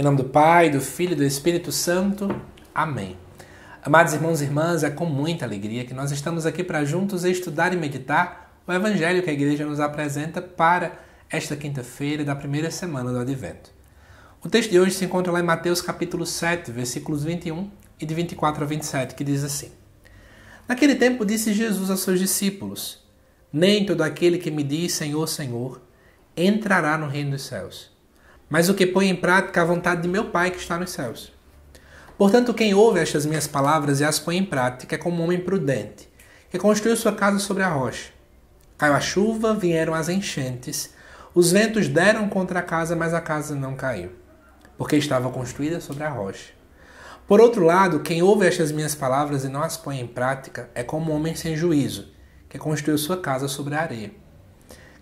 Em nome do Pai, do Filho e do Espírito Santo. Amém. Amados irmãos e irmãs, é com muita alegria que nós estamos aqui para juntos estudar e meditar o Evangelho que a Igreja nos apresenta para esta quinta-feira da primeira semana do Advento. O texto de hoje se encontra lá em Mateus capítulo 7, versículos 21 e de 24 a 27, que diz assim: Naquele tempo disse Jesus aos seus discípulos: Nem todo aquele que me diz Senhor, Senhor, entrará no reino dos céus, mas o que põe em prática a vontade de meu Pai que está nos céus. Portanto, quem ouve estas minhas palavras e as põe em prática é como um homem prudente, que construiu sua casa sobre a rocha. Caiu a chuva, vieram as enchentes, os ventos deram contra a casa, mas a casa não caiu, porque estava construída sobre a rocha. Por outro lado, quem ouve estas minhas palavras e não as põe em prática é como um homem sem juízo, que construiu sua casa sobre a areia.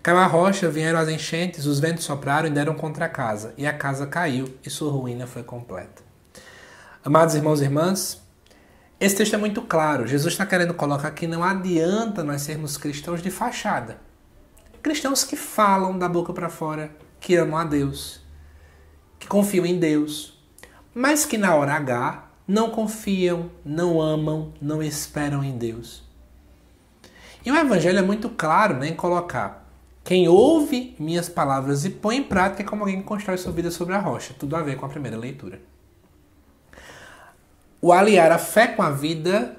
Caiu a rocha, vieram as enchentes, os ventos sopraram e deram contra a casa, e a casa caiu, e sua ruína foi completa. Amados irmãos e irmãs, esse texto é muito claro. Jesus está querendo colocar que não adianta nós sermos cristãos de fachada. Cristãos que falam da boca para fora, que amam a Deus, que confiam em Deus, mas que na hora H não confiam, não amam, não esperam em Deus. E o Evangelho é muito claro, né, em colocar: quem ouve minhas palavras e põe em prática é como alguém que constrói sua vida sobre a rocha. Tudo a ver com a primeira leitura. O aliar a fé com a vida,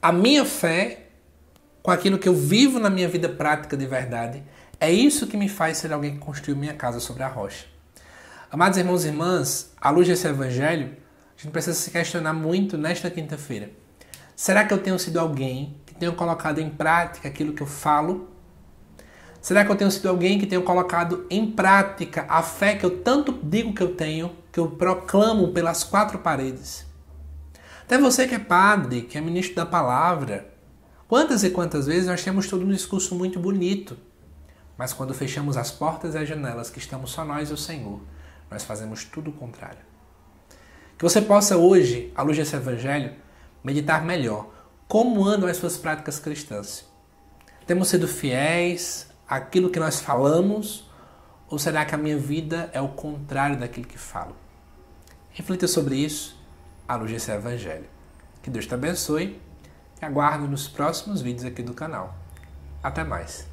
a minha fé, com aquilo que eu vivo na minha vida prática de verdade, é isso que me faz ser alguém que construiu minha casa sobre a rocha. Amados irmãos e irmãs, à luz desse Evangelho, a gente precisa se questionar muito nesta quinta-feira. Será que eu tenho sido alguém que tenha colocado em prática aquilo que eu falo? Será que eu tenho sido alguém que tenho colocado em prática a fé que eu tanto digo que eu tenho, que eu proclamo pelas quatro paredes? Até você que é padre, que é ministro da palavra, quantas e quantas vezes nós temos todo um discurso muito bonito, mas quando fechamos as portas e as janelas, que estamos só nós e o Senhor, nós fazemos tudo o contrário. Que você possa hoje, à luz desse Evangelho, meditar melhor como andam as suas práticas cristãs. Temos sido fiéis aquilo que nós falamos, ou será que a minha vida é o contrário daquilo que falo? Reflita sobre isso à luz desse Evangelho. Que Deus te abençoe e aguardo nos próximos vídeos aqui do canal. Até mais!